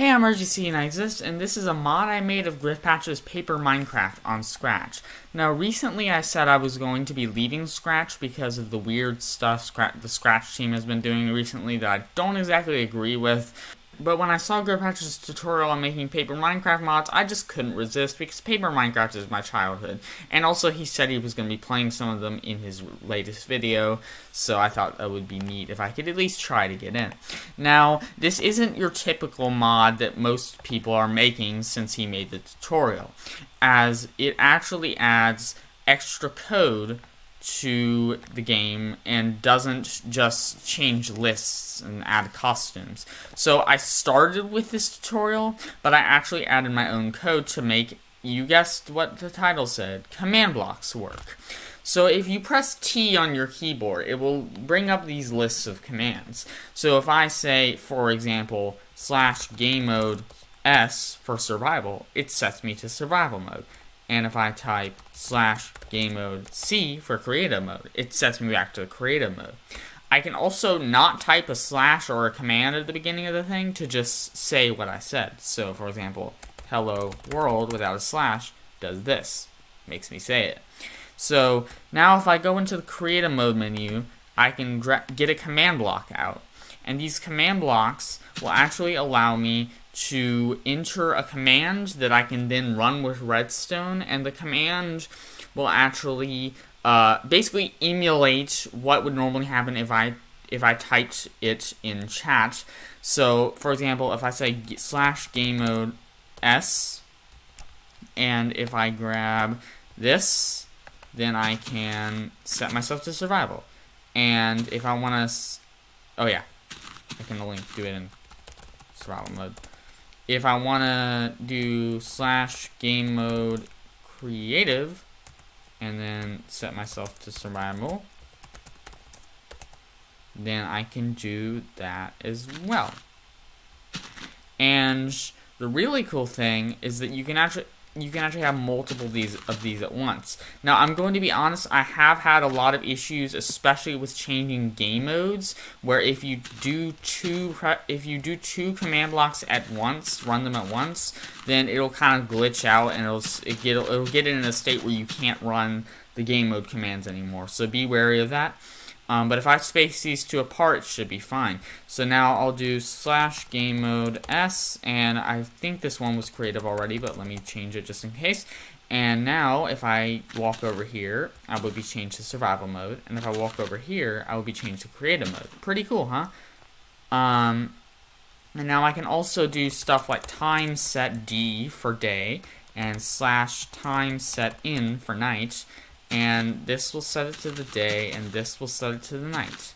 Hey, I'm RGC Exists, and this is a mod I made of Griffpatch's Paper Minecraft on Scratch. Now, recently I said I was going to be leaving Scratch because of the weird stuff the Scratch team has been doing recently that I don't exactly agree with. But when I saw Griffpatch's tutorial on making Paper Minecraft mods, I just couldn't resist because Paper Minecraft is my childhood. And also he said he was going to be playing some of them in his latest video, so I thought that would be neat if I could at least try to get in. Now, this isn't your typical mod that most people are making since he made the tutorial, as it actually adds extra code to the game and doesn't just change lists and add costumes. So I started with this tutorial, but I actually added my own code to make, you guessed what the title said, command blocks work. So if you press T on your keyboard, it will bring up these lists of commands. So if I say, for example, /game mode S for survival, it sets me to survival mode. And if I type /game mode C for creative mode, it sets me back to creative mode. I can also not type a slash or a command at the beginning of the thing to just say what I said. So, for example, hello world without a slash does this. Makes me say it. So, now if I go into the creative mode menu, I can get a command block out. And these command blocks will actually allow me to enter a command that I can then run with Redstone, and the command will actually basically emulate what would normally happen if I typed it in chat. So, for example, if I say /game mode S, and if I grab this, then I can set myself to survival. And if I want to, oh yeah, I can only do it in survival mode. If I want to do /game mode creative and then set myself to survival, then I can do that as well. And the really cool thing is that you can actually have multiple of these at once. Now, I'm going to be honest, I have had a lot of issues, especially with changing game modes, where if you do two command blocks at once, run them at once, then it'll kind of glitch out and it'll get in a state where you can't run the game mode commands anymore. So be wary of that. But if I space these two apart, it should be fine. So now I'll do /game mode S, and I think this one was creative already, but let me change it just in case. And now if I walk over here, I will be changed to survival mode, and if I walk over here, I will be changed to creative mode. Pretty cool, huh? And now I can also do stuff like /set D for day, and /set in for night. And this will set it to the day, and this will set it to the night.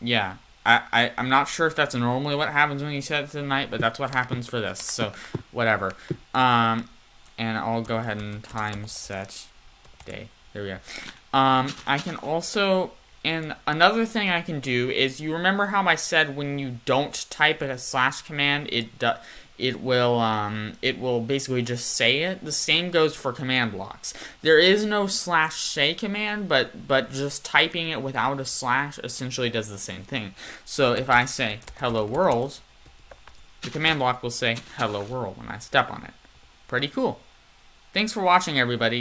Yeah, I'm not sure if that's normally what happens when you set it to the night, but that's what happens for this, so whatever. And I'll go ahead and /set day. There we go. I can also... And another thing I can do is, you remember how I said when you don't type a slash command, it will basically just say it. The same goes for command blocks. There is no /say command, but just typing it without a slash essentially does the same thing. So if I say hello world, the command block will say hello world when I step on it. Pretty cool. Thanks for watching, everybody.